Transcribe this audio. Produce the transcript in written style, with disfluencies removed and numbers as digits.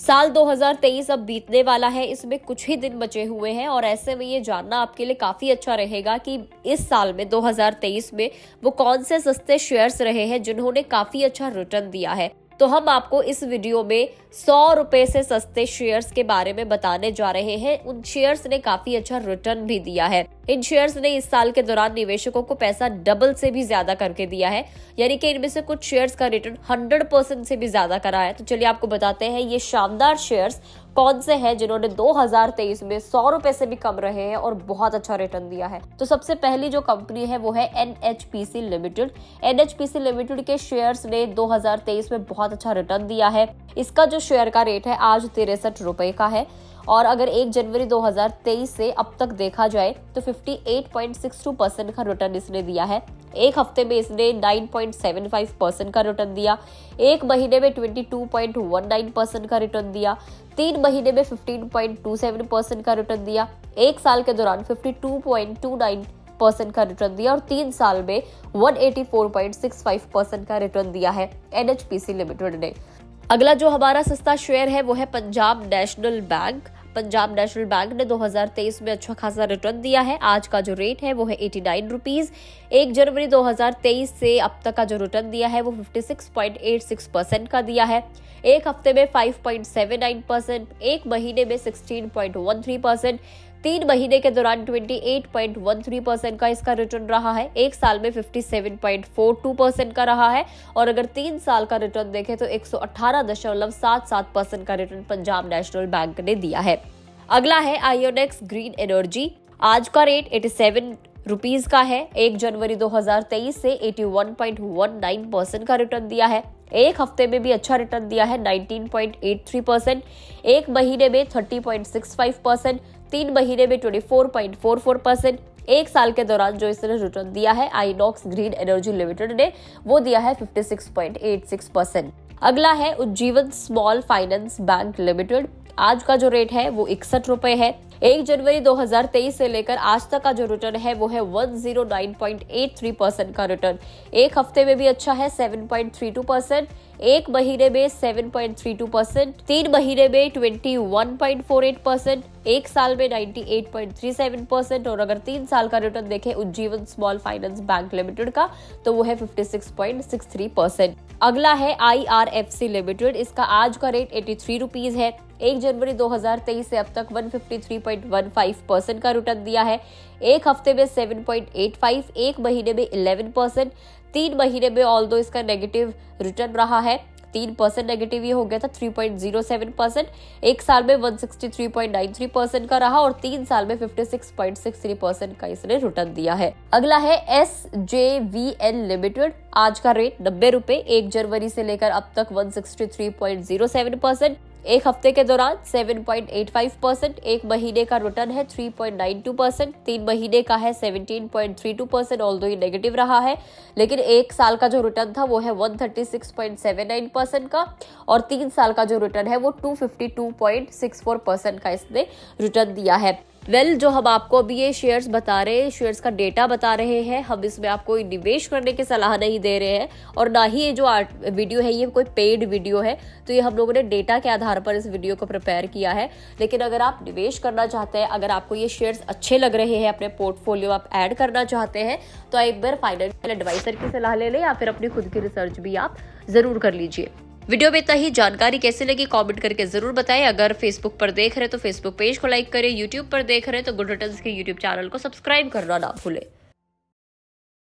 साल 2023 अब बीतने वाला है, इसमें कुछ ही दिन बचे हुए हैं और ऐसे में ये जानना आपके लिए काफी अच्छा रहेगा कि इस साल में 2023 में वो कौन से सस्ते शेयर्स रहे हैं जिन्होंने काफी अच्छा रिटर्न दिया है। तो हम आपको इस वीडियो में 100 रुपए से सस्ते शेयर्स के बारे में बताने जा रहे हैं। उन शेयर्स ने काफी अच्छा रिटर्न भी दिया है। इन शेयर्स ने इस साल के दौरान निवेशकों को पैसा डबल से भी ज्यादा करके दिया है, यानी कि इनमें से कुछ शेयर्स का रिटर्न 100% से भी ज्यादा करा है। तो चलिए आपको बताते हैं ये शानदार शेयर्स कौन से हैं जिन्होंने 2023 में 100 रुपए से भी कम रहे हैं और बहुत अच्छा रिटर्न दिया है। तो सबसे पहली जो कंपनी है वो है NHPC लिमिटेड। NHPC लिमिटेड के शेयर्स ने 2023 में बहुत अच्छा रिटर्न दिया है। इसका जो शेयर का रेट है आज 63 रुपए का है और अगर 1 जनवरी 2023 से अब तक देखा जाए तो 58.62% का रिटर्न इसने दिया है। एक हफ्ते में इसने 9.75% का रिटर्न दिया, एक महीने में 22.19% का रिटर्न दिया, 3 महीने में 15.27% का रिटर्न दिया, एक साल के दौरान 52.29% का रिटर्न दिया और 3 साल में 184.65% का रिटर्न दिया है NHPC लिमिटेड ने। अगला जो हमारा सस्ता शेयर है वो है Punjab national bank. Punjab national bank ने 2023 में अच्छा खासा रिटर्न दिया है। आज का जो रेट है वो है 89 रुपीज़। 1 जनवरी 2023 से अब तक का जो रिटर्न दिया है वो 56.86% का दिया है। एक हफ्ते में 5.79%, एक महीने में 16.13%, 3 महीने के दौरान 28.13% का इसका रिटर्न रहा है, एक साल में 57.42% का रहा है और अगर 3 साल का रिटर्न देखें तो 118.77% का रिटर्न पंजाब नेशनल बैंक ने दिया है। अगला है आयोनेक्स ग्रीन एनर्जी। आज का रेट 87 रुपीज़ का है। 1 जनवरी 2023 से 81.19% का रिटर्न दिया है। एक हफ्ते में भी अच्छा रिटर्न दिया है 19.83%, एक महीने में 30.65%, 3 महीने में 24.44%, एक साल के दौरान जो इसने रिटर्न दिया है आइनॉक्स ग्रीन एनर्जी लिमिटेड ने वो दिया है 56.86%। अगला है Ujjivan small finance bank limited. आज का जो रेट है वो 61 रुपए है। 1 जनवरी 2023 से लेकर आज तक का जो रिटर्न है वो है 109.83% का रिटर्न। एक हफ्ते में भी अच्छा है 7.32%, एक महीने में 7.32%, 3 महीने में 21.48%, एक साल में 98.37% और अगर 3 साल का रिटर्न देखें Ujjivan small finance bank limited का तो वो है 56.63%। अगला है IRFC लिमिटेड। इसका आज का रेट 83 रुपीज़ है। 1 जनवरी 2023 से अब तक 153.15% का रिटर्न दिया है। एक हफ्ते में 7.85, एक महीने में 11%, 3 महीने में ऑल्दो इसका नेगेटिव रिटर्न रहा है, 3% नेगेटिव ये हो गया था, 3.07%, एक साल में 163.93% का रहा और 3 साल में 56.63% का इसने रिटर्न दिया है। अगला है SJVN लिमिटेड। आज का रेट 90 रुपए। 1 जनवरी से लेकर अब तक 163.07%, एक हफ्ते के दौरान 7.85%, एक महीने का रिटर्न है 3.92%, 3 महीने का है 17.32%, ऑल्दो ये नेगेटिव रहा है, लेकिन एक साल का जो रिटर्न था वो है 136.79% का और 3 साल का जो रिटर्न है वो 252.64% का इसने रिटर्न दिया है। वेल, जो हम आपको अभी ये शेयर्स बता रहे हैं, शेयर्स का डेटा बता रहे हैं, हम इसमें आपको निवेश करने की सलाह नहीं दे रहे हैं और ना ही ये जो वीडियो है ये कोई पेड वीडियो है, तो ये हम लोगों ने डेटा के आधार पर इस वीडियो को प्रिपेयर किया है। लेकिन अगर आप निवेश करना चाहते हैं, अगर आपको ये शेयर्स अच्छे लग रहे हैं, अपने पोर्टफोलियो आप ऐड करना चाहते हैं, तो एक बार फाइनेंशियल एडवाइजर की सलाह ले लें या फिर अपनी खुद की रिसर्च भी आप ज़रूर कर लीजिए। वीडियो में इतना ही। जानकारी कैसे लगी कमेंट करके जरूर बताएं। अगर फेसबुक पर देख रहे हैं तो फेसबुक पेज को लाइक करें, यूट्यूब पर देख रहे हैं तो गुड रिटर्न्स के यूट्यूब चैनल को सब्सक्राइब करना ना भूलें।